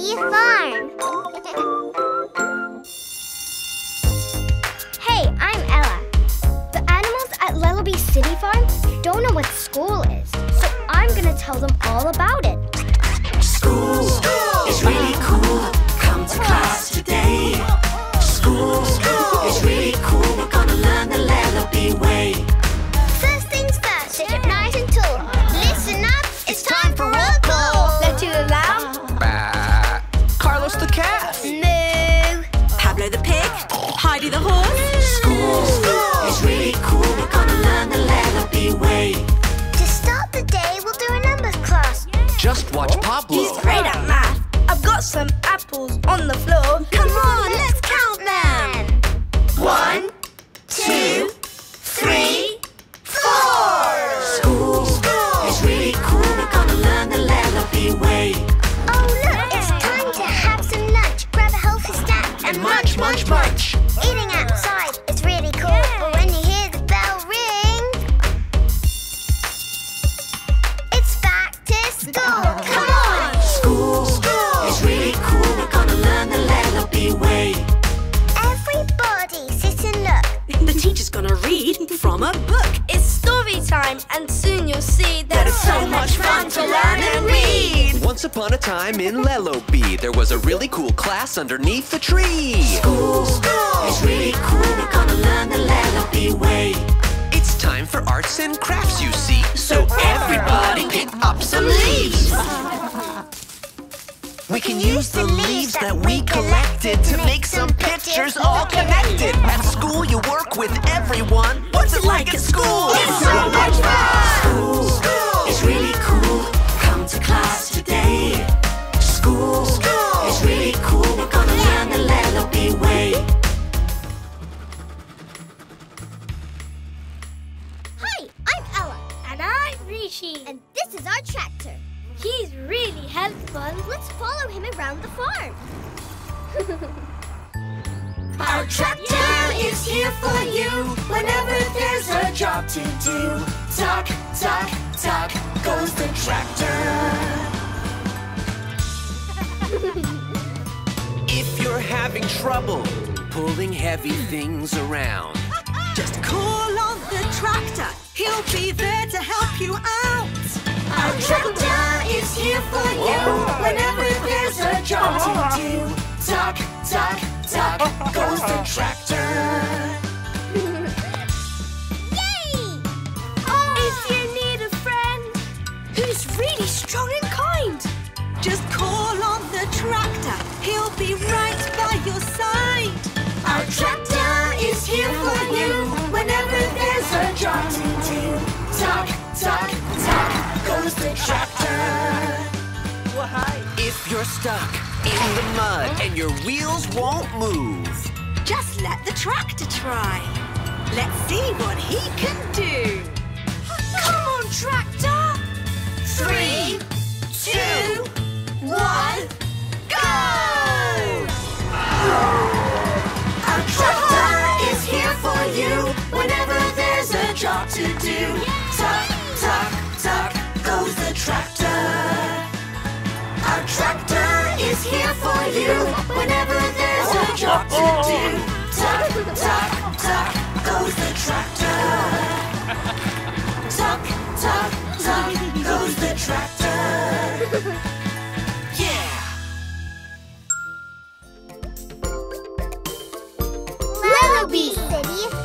Lellobee Farm. Hey, I'm Ella. The animals at Lellobee City Farm don't know what school is, so I'm gonna tell them all about it. School is really cool. Come to class today. School is really cool. We're gonna learn the Lellobee way. First things first, take it nice and tall. Listen up, it's time for roll call. Not too loud. Bah. Carlos the cat. Moo. Pablo the pig. Heidi the horse. School is really cool. We're gonna learn the Lellobee way. To start the day, we'll do a numbers class. Just watch Pablo. He's great at math. I've got some apples on the floor. Come on, let's count them. 1, 2, 3, 4. School is really cool. We're gonna learn the Lellobee way. Oh look, it's time to have some lunch. Grab a healthy snack and munch. Eating outside is really cool. But when you hear the bell ring, it's back to school. Come on. School is really cool. We're gonna learn the Lellobee way. Everybody sit and look. The teacher's gonna read from a book. It's story time, and soon you'll see that it's so much fun to learn and read. Once upon a time in Lellobee, there was a really cool class underneath the tree. School is really cool. We're gonna learn the Lellobee way. It's time for arts and crafts, you see. So everybody pick up some leaves. We can use the leaves that we collected to make some pictures all connected. At school you work with everyone. What's it like at school? It's so much fun! School is really cool. Come to class today. School is really cool. We're gonna learn the Lellobee way. Hi, I'm Ella. And I'm Rishi. And this is our tractor. He's really helpful. Let's follow him around the farm. Our tractor is here for you whenever there's a job to do. Tuck, tuck, tuck goes the tractor. If you're having trouble pulling heavy things around, just call on the tractor. He'll be there to help you out. Our tractor is here for you whenever there's a job to do. Tuck, tuck, tuck goes the tractor. Yay! Oh. If you need a friend who's really strong and kind, just call on the tractor. He'll be right by your side. Our tractor is here for you whenever there's a job to do. Tuck, tuck, tuck goes the tractor. If you're stuck in the mud and your wheels won't move, just let the tractor try. Let's see what he can do. Come on, tractor! 3, 2, 1, go! Our tractor is here for you whenever there's a job to do. Tuck, tuck, tuck goes the tractor. Our tractor is here for you whenever there's a job to do. Tuck, tuck, tuck goes the tractor. Tuck, tuck, tuck goes the tractor. Yeah! Lellobee City